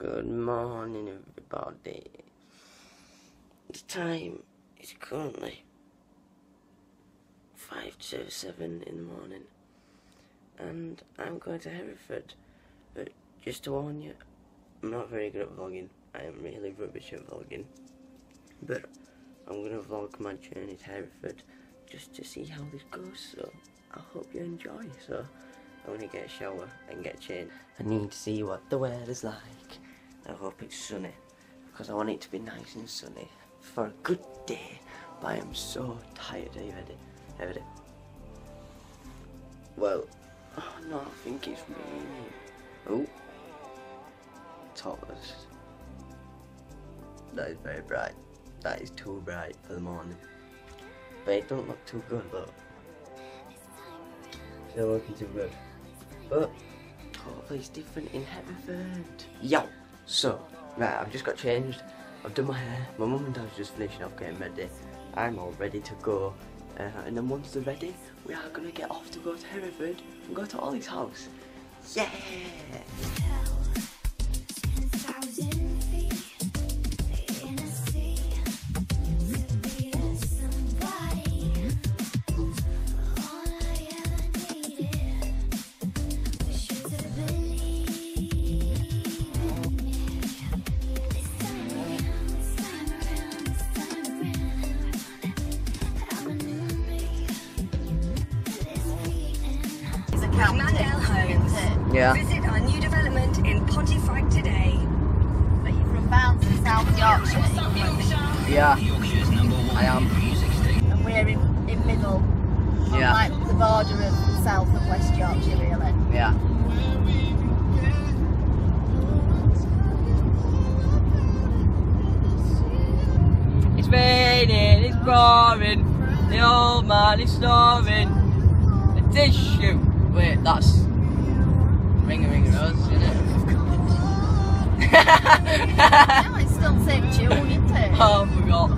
Good morning, everybody. The time is currently 5:07 in the morning, and I'm going to Hereford. But just to warn you, I'm not very good at vlogging. I am really rubbish at vlogging, but I'm going to vlog my journey to Hereford just to see how this goes. So I hope you enjoy. So I'm going to get a shower and get changed. I need to see what the weather's like. I hope it's sunny, because I want it to be nice and sunny for a good day. But I am so tired. Are you ready? Are you ready? Well, oh no, I think it's raining. Oh, toppers. That is very bright. That is too bright for the morning. But it don't look too good though. It's not looking too good. But hopefully it's different in Hereford. Yo! So, right, I've just got changed. I've done my hair. My mum and dad's just finishing off getting ready. I'm all ready to go. And then once they're ready, we are going to get off to go to Hereford and go to Ollie's house. Yeah! Yeah. Visit our new development in Pontefract today. But you're from Bounds in South Yorkshire. Yeah. Yorkshire's number one. I am. And we're in middle. Yeah. Like the border of South and West Yorkshire, really. Yeah. It's raining, it's pouring. The old man is snoring. A tissue. Wait, that's. Ring rose, isn't it? No, it's still the same tune, isn't it? Oh, I forgot.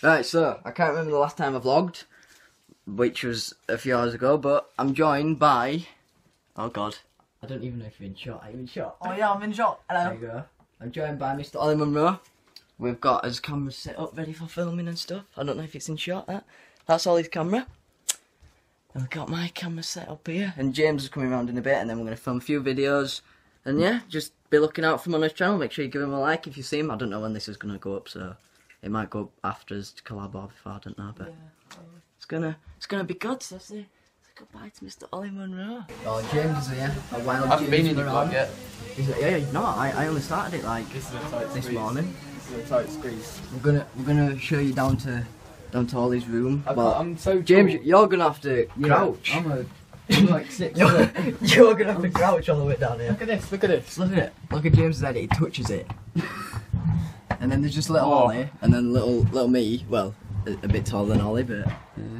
Right, so I can't remember the last time I vlogged, which was a few hours ago, but I'm joined by, oh god, I don't even know if you're in shot. Are you in shot? Oh yeah, I'm in shot. Hello. There you go. I'm joined by Mr. Ollie Munro. We've got his camera set up ready for filming and stuff. I don't know if it's in shot. That's Ollie's camera. And we've got my camera set up here, and James is coming around in a bit, and then we're going to film a few videos. And yeah, just be looking out for him on his channel. Make sure you give him a like if you see him. I don't know when this is going to go up, so. It might go after his collab or before, I don't know, but yeah, it's gonna be good. So say goodbye to Mr. Ollie Munro. Oh, James is here. A wild I haven't James been in your vlog yet. Is it? Yeah, no, I only started it like this morning. This is a tight squeeze. We're gonna show you down to Ollie's room. I'm so James, cool. You're gonna have to crouch. I'm like 6. You're gonna have to crouch all the way down here. Look at this. Look at this. Look at it. Look at James's head. He touches it. And then there's just little Ollie, and then little me, well, a bit taller than Ollie, but... Yeah,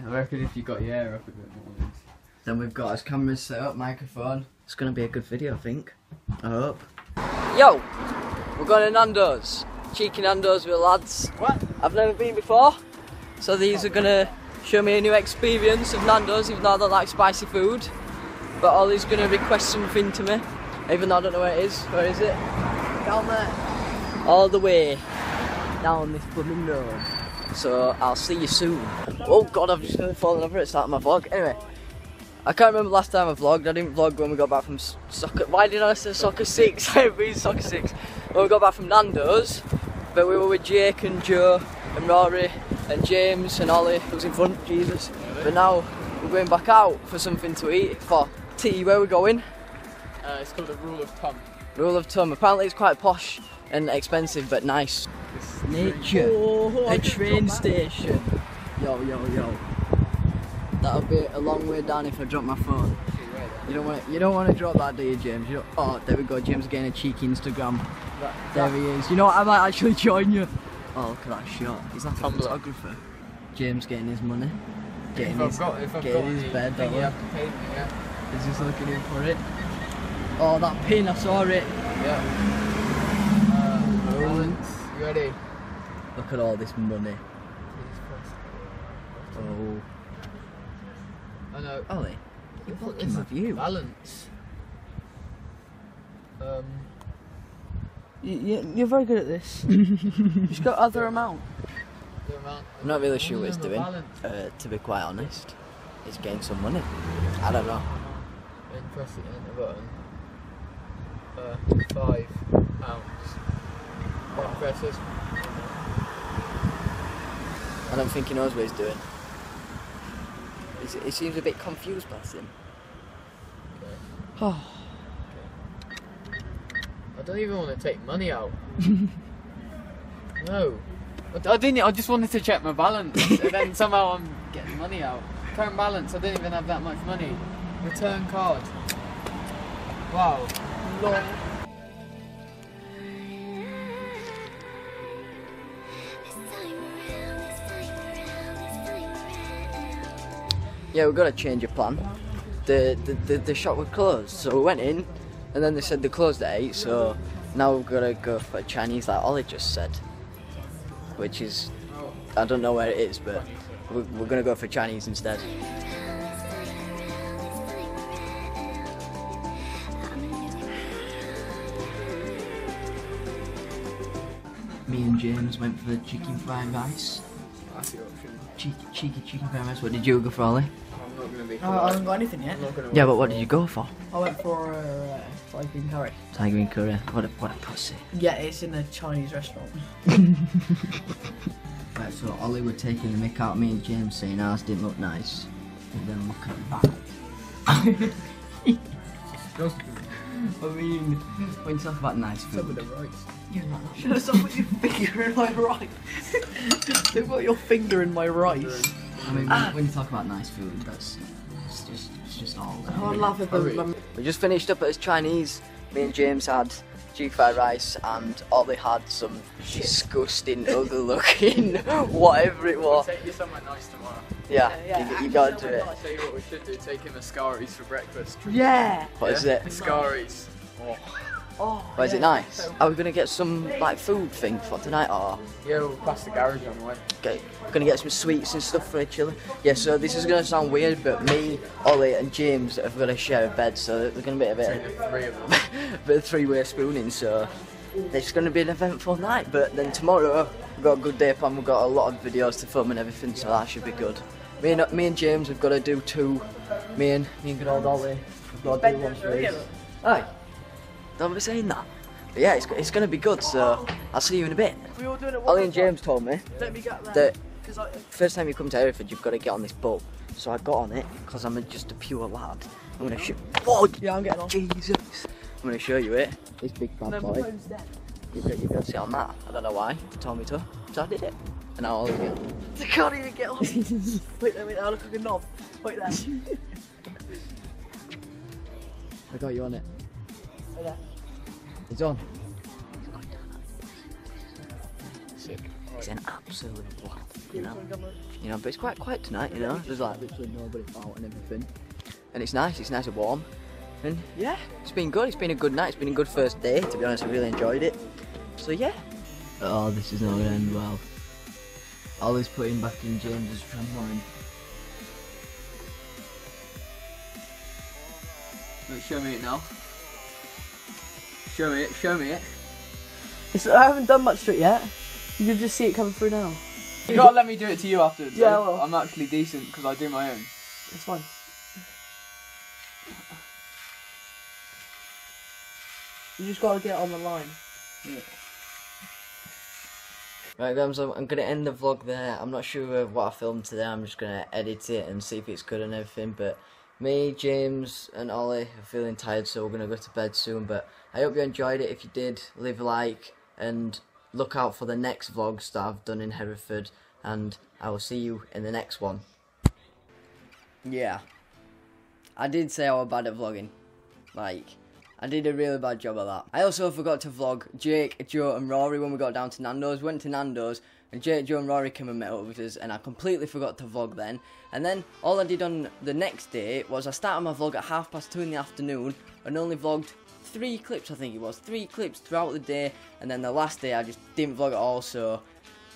I reckon if you got your hair up a bit more... Then we've got his cameras set up, microphone. It's going to be a good video, I think. I hope. Yo! We're going to Nando's. Cheeky Nando's with lads. What? I've never been before. So these are going to show me a new experience of Nando's, even though I don't like spicy food. But Ollie's going to request something to me, even though I don't know where it is. Where is it? Down there. All the way down this blooming road. So I'll see you soon. Oh god, I've just fallen over at the start of my vlog. Anyway, I can't remember last time I vlogged. I didn't vlog when we got back from soccer. Why did I say soccer 6? I haven't been soccer 6. When we got back from Nando's. But we were with Jake and Joe and Rory and James and Ollie, who's in front, Jesus. But now we're going back out for something to eat, for tea. Where we're going? It's called the Rule of Tom. Rule of Tom. Apparently it's quite posh and expensive, but nice. Nature. Oh, a train station. Yo, yo, yo. That'll be a long way down if I drop my phone. You don't want to drop that, do you, James? Oh, there we go. James getting a cheeky Instagram. There he is. You know what? I might actually join you. Oh, look at that shot. He's like a photographer. James getting his money. Getting his bed, yeah. He's just looking in for it. Oh, that pin! I saw it. Yeah. Balance. You ready? Look at all this money. Oh. I know. Ollie, you're blocking my view. Balance. You're very good at this. Just got other amount. I'm not really sure what he's doing, to be quite honest. He's getting some money. I don't know. And press it in the button. £5. One presses. I don't think he knows what he's doing. He seems a bit confused, bless him. Okay. Oh. Okay. I don't even want to take money out. No. I just wanted to check my balance, and then somehow I'm getting money out. Current balance, I didn't even have that much money. Return card. Wow. Long. Yeah, we've got to change of plan. The shop was closed, so we went in, and then they said they closed at 8, so now we've got to go for a Chinese like Ollie just said. Which is, I don't know where it is, but we're going to go for Chinese instead. Me and James went for chicken fried rice. That's the option. Cheeky chicken fried rice. What did you go for, Ollie? I'm not going to be. I haven't got anything yet. Yeah, but what did you go for? I went for Thai green curry. Thai green curry. What a pussy. Yeah, it's in a Chinese restaurant. Right, so Ollie were taking the mick out of me and James, saying ours didn't look nice. And then look at the bag. I mean, when you talk about nice food. Some of the rights. You're not. Should I stop with your finger in my rice? They've got your finger in my rice. I mean, when you talk about nice food, that's. It's just all there. Oh, I love it. We just finished up at his Chinese. Me and James had chicken fried rice, and Ollie had some disgusting, ugly-looking whatever it was. We'll take you somewhere nice tomorrow. Yeah, you gotta do it. I'll tell you what we should do: take him Ascari's for breakfast. Yeah. What is it? Ascari's. Oh. Where's it nice? Are we gonna get some like food thing for tonight, or? Yeah, we'll pass the garage on the way. Okay, we're gonna get some sweets and stuff for a chilly. Yeah, so this is gonna sound weird, but me, Ollie, and James have got to share a bed, so there's gonna be a bit of three-way spooning. So it's gonna be an eventful night. But then tomorrow, we've got a good day plan. We've got a lot of videos to film and everything, so that should be good. Me and James have got to do two. Me and good old Ollie, we've got to do one for each. Aye. Don't be saying that. But yeah, it's going to be good, so I'll see you in a bit. Ollie and James told me that first time you come to Hereford, you've got to get on this boat. So I got on it because I'm just a pure lad. I'm going to show. Oh, yeah, I'm getting on. Jesus. I'm going to show you it. This big bad boy. You've got to sit on that. I don't know why. They told me to. So I did it. And now Ollie's getting on. I can't even get on. Wait there, I look like a knob. Wait there. I got you on it. Wait there. He's on. Sick. He's an absolute lad, you know. You know, but it's quite quiet tonight, you know. There's like literally nobody out and everything. And it's nice and warm. And yeah, it's been good. It's been a good night. It's been a good first day. To be honest, I really enjoyed it. So yeah. Oh, this is not going to end well. Ollie's putting back in James's tramline. Look, show me it now. Show me it. I haven't done much to it yet. You can just see it coming through now. You gotta let me do it to you afterwards. Yeah, well. I'm actually decent because I do my own. It's fine. You just gotta get on the line. Yeah. Right guys, I'm going to end the vlog there. I'm not sure of what I filmed today. I'm just going to edit it and see if it's good and everything. But me, James and Ollie are feeling tired, so we're going to go to bed soon. But I hope you enjoyed it. If you did, leave a like and look out for the next vlogs that I've done in Hereford. And I will see you in the next one. Yeah. I did say I was bad at vlogging. Like, I did a really bad job of that. I also forgot to vlog Jake, Joe and Rory when we got down to Nando's. Went to Nando's and Jake, Joe and Rory came and met up with us, and I completely forgot to vlog then. And then all I did on the next day was I started my vlog at 2:30 in the afternoon and only vlogged 3 clips, I think it was. 3 clips throughout the day, and then the last day I just didn't vlog at all, so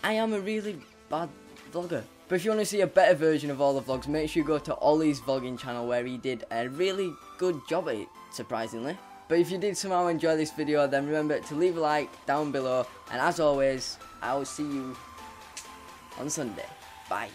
I am a really bad vlogger. But if you want to see a better version of all the vlogs, make sure you go to Ollie's vlogging channel where he did a really good job at it, surprisingly. But if you did somehow enjoy this video, then remember to leave a like down below. And as always, I will see you on Sunday. Bye.